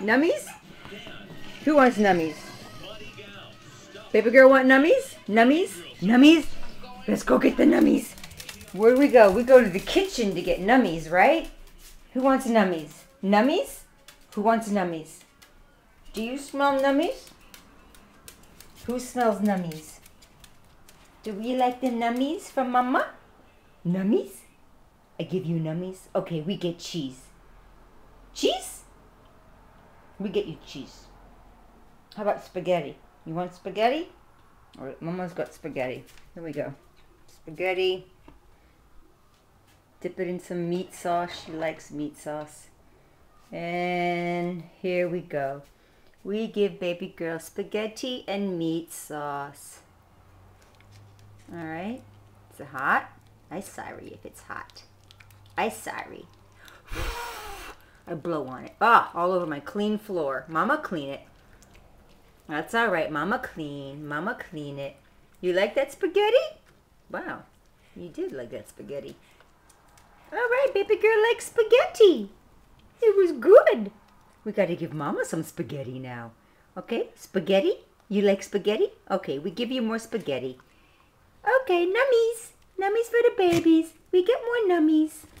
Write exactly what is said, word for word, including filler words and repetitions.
Nummies? Who wants nummies? Baby girl want nummies? Nummies? Nummies? Let's go get the nummies. Where do we go? We go to the kitchen to get nummies, right? Who wants nummies? Nummies? Who wants nummies? Do you smell nummies? Who smells nummies? Do we like the nummies from Mama? Nummies? I give you nummies. Okay, we get cheese. Cheese? We get you cheese. How about spaghetti? You want spaghetti? All right, Mama's got spaghetti. Here we go. Spaghetti. Dip it in some meat sauce. She likes meat sauce. And here we go. We give baby girl spaghetti and meat sauce. All right. Is it hot? I'm sorry if it's hot. I'm sorry. I blow on it. Ah, all over my clean floor. Mama clean it. That's all right. Mama clean. Mama clean it. You like that spaghetti? Wow. You did like that spaghetti. All right, baby girl likes spaghetti. It was good. We got to give Mama some spaghetti now. Okay, spaghetti? You like spaghetti? Okay, we give you more spaghetti. Okay, nummies. Nummies for the babies. We get more nummies.